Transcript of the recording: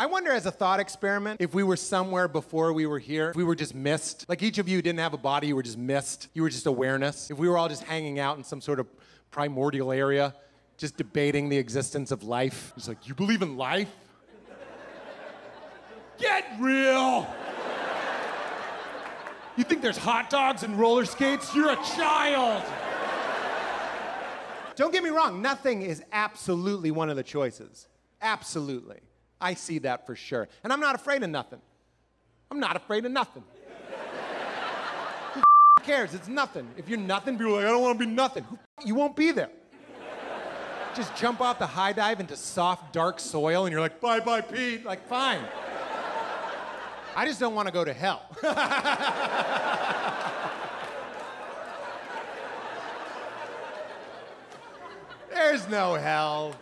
I wonder, as a thought experiment, if we were somewhere before we were here, if we were just mist, like each of you didn't have a body, you were just mist, you were just awareness. If we were all just hanging out in some sort of primordial area, just debating the existence of life. It's like, you believe in life? Get real! You think there's hot dogs and roller skates? You're a child! Don't get me wrong, nothing is absolutely one of the choices. Absolutely. I see that for sure. And I'm not afraid of nothing. I'm not afraid of nothing. Who cares? It's nothing. If you're nothing, people are like, I don't want to be nothing. You won't be there. Just jump off the high dive into soft, dark soil, and you're like, bye-bye, Pete. Like, fine. I just don't want to go to hell. There's no hell.